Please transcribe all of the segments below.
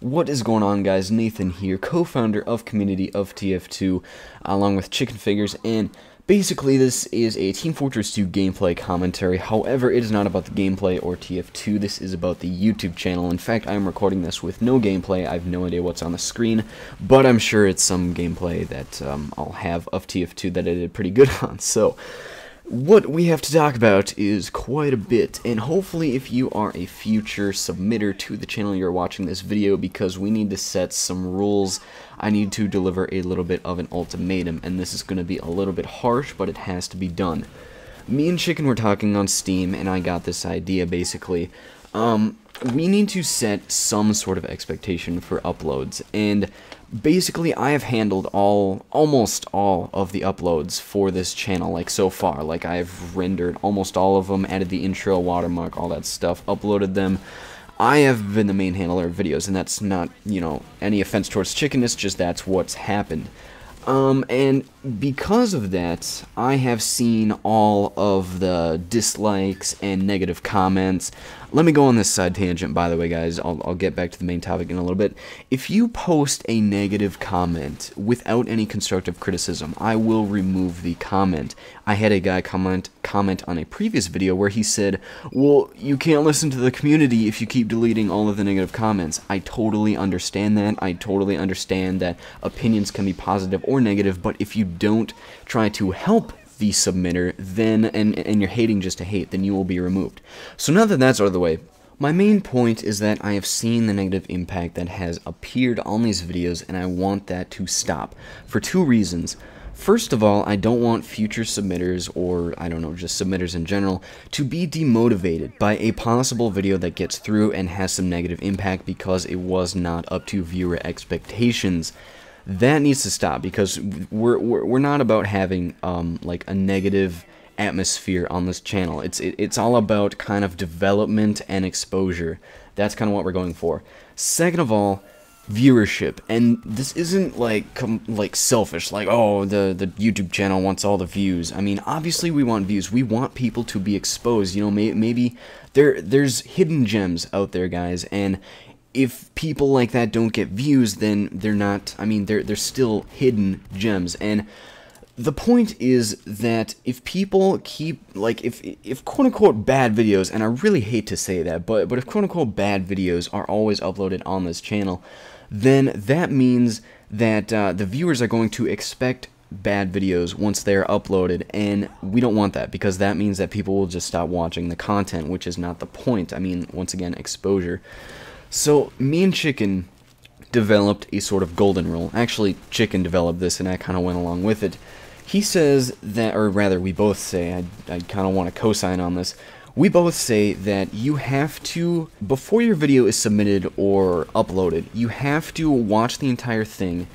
What is going on, guys? Nathan here, co-founder of Community of TF2, along with Chicken Figures, and basically this is a Team Fortress 2 gameplay commentary. However, it is not about the gameplay or TF2, this is about the YouTube channel. In fact, I am recording this with no gameplay, I have no idea what's on the screen, but I'm sure it's some gameplay that I'll have of TF2 that I did pretty good on, so what we have to talk about is quite a bit, and hopefully if you are a future submitter to the channel, you're watching this video because we need to set some rules. I need to deliver a little bit of an ultimatum, and this is going to be a little bit harsh, but it has to be done. Me and Chicken were talking on Steam, and I got this idea, basically. We need to set some sort of expectation for uploads, and basically I have handled almost all of the uploads for this channel, like, so far. Like, I've rendered almost all of them, added the intro, watermark, all that stuff, uploaded them. I have been the main handler of videos, and that's not, you know, any offense towards Chicken, it's just that's what's happened. And because of that, I have seen all of the dislikes and negative comments. Let me go on this side tangent, by the way, guys. I'll get back to the main topic in a little bit. If you post a negative comment without any constructive criticism, I will remove the comment. I had a guy comment on a previous video where he said, well, you can't listen to the community if you keep deleting all of the negative comments. I totally understand that. I totally understand that opinions can be positive or negative, but if you don't try to help the submitter, then and you're hating just to hate, then you will be removed. So now that that's out of the way, my main point is that I have seen the negative impact that has appeared on these videos, and I want that to stop for two reasons. First of all, I don't want future submitters, or I don't know, just submitters in general, to be demotivated by a possible video that gets through and has some negative impact because it was not up to viewer expectations. That needs to stop, because we're not about having like a negative atmosphere on this channel. It's all about kind of development and exposure. That's kind of what we're going for. Second of all, viewership, and this isn't like selfish, like, oh, the YouTube channel wants all the views. I mean, obviously we want views. We want people to be exposed. You know, maybe there's hidden gems out there, guys, and if people like that don't get views, then they're not, I mean, they're still hidden gems. And the point is that if people keep, like, if quote-unquote bad videos, and I really hate to say that, but if quote-unquote bad videos are always uploaded on this channel, then that means that the viewers are going to expect bad videos once they're uploaded, and we don't want that, because that means that people will just stop watching the content, which is not the point. I mean, once again, exposure. So, me and Chicken developed a sort of golden rule. Actually, Chicken developed this, and I kind of went along with it. He says that, or rather, we both say, I kind of want to co-sign on this, we both say that you have to, before your video is submitted or uploaded, you have to watch the entire thing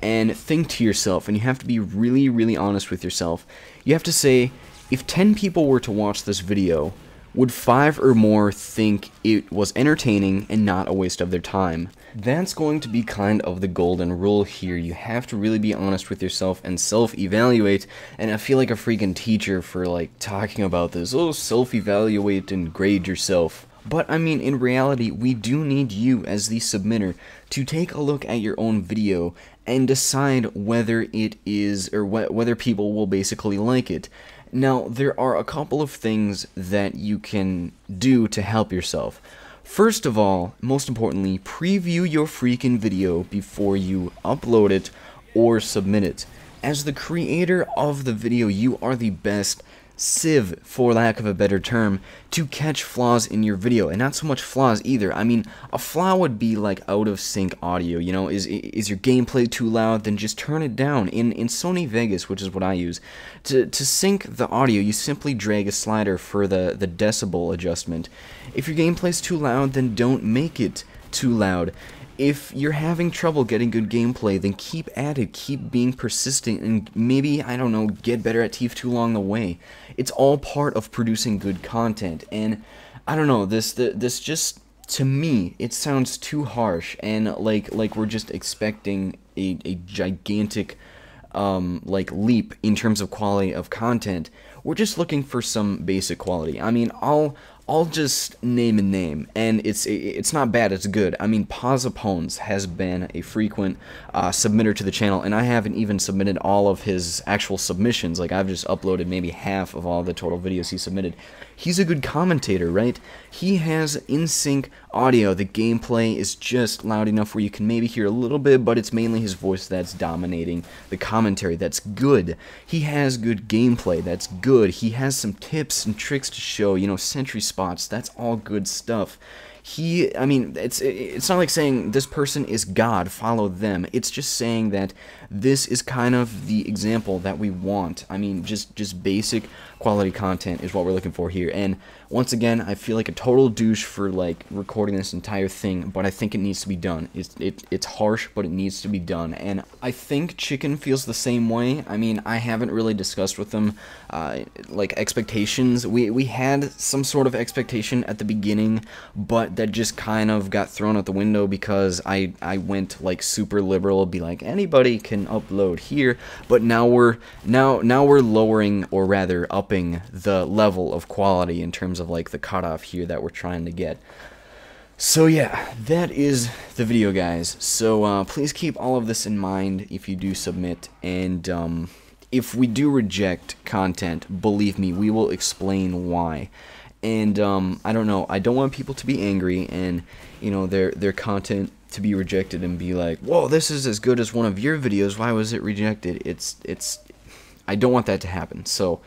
and think to yourself, and you have to be really, really honest with yourself. You have to say, if 10 people were to watch this video, would 5 or more think it was entertaining and not a waste of their time? That's going to be kind of the golden rule here. You have to really be honest with yourself and self-evaluate, and I feel like a freaking teacher for, like, talking about this. Oh, self-evaluate and grade yourself. But, I mean, in reality, we do need you as the submitter to take a look at your own video and decide whether it is, or whether people will basically like it. Now, there are a couple of things that you can do to help yourself. First of all, most importantly, preview your freaking video before you upload it or submit it. As the creator of the video, you are the best sieve, for lack of a better term, to catch flaws in your video, and not so much flaws either. I mean, a flaw would be like out of sync audio, you know, is your gameplay too loud? Then just turn it down. In Sony Vegas, which is what I use, to sync the audio, you simply drag a slider for the decibel adjustment. If your gameplay's too loud, then don't make it too loud. If you're having trouble getting good gameplay, then keep at it, keep being persistent, and maybe, I don't know, get better at TF2 along the way. It's all part of producing good content, and I don't know, this just, to me, it sounds too harsh, and like we're just expecting a gigantic like leap in terms of quality of content. We're just looking for some basic quality. I mean, I'll just name a name, and it's not bad, it's good. I mean, Pazapones has been a frequent submitter to the channel, and I haven't even submitted all of his actual submissions. Like, I've just uploaded maybe half of all the total videos he submitted. He's a good commentator, right? He has in-sync audio. The gameplay is just loud enough where you can maybe hear a little bit, but it's mainly his voice that's dominating the commentary. That's good. He has good gameplay. That's good. He has some tips and tricks to show, you know, sentry spots. That's all good stuff. He, I mean, it's not like saying this person is God, follow them. It's just saying that this is kind of the example that we want. I mean, just basic quality content is what we're looking for here. And once again, I feel like a total douche for like recording this entire thing, but I think it needs to be done. It's harsh, but it needs to be done. And I think Chicken feels the same way. I mean, I haven't really discussed with them like expectations. We had some sort of expectation at the beginning, but that just kind of got thrown out the window because I went like super liberal, be like anybody can upload here. But now we're lowering, or rather upping, the level of quality in terms of like the cutoff here that we're trying to get. So yeah, that is the video, guys. So please keep all of this in mind if you do submit, and if we do reject content, believe me, we will explain why. And I don't know, I don't want people to be angry and, you know, their content to be rejected and be like, whoa, this is as good as one of your videos, why was it rejected? I don't want that to happen. So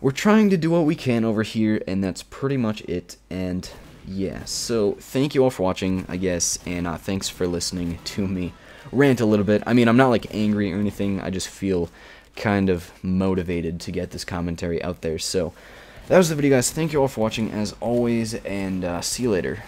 we're trying to do what we can over here, and that's pretty much it. And yeah, so thank you all for watching, I guess, and thanks for listening to me rant a little bit. I mean, I'm not like angry or anything, I just feel kind of motivated to get this commentary out there. So that was the video, guys. Thank you all for watching, as always, and see you later.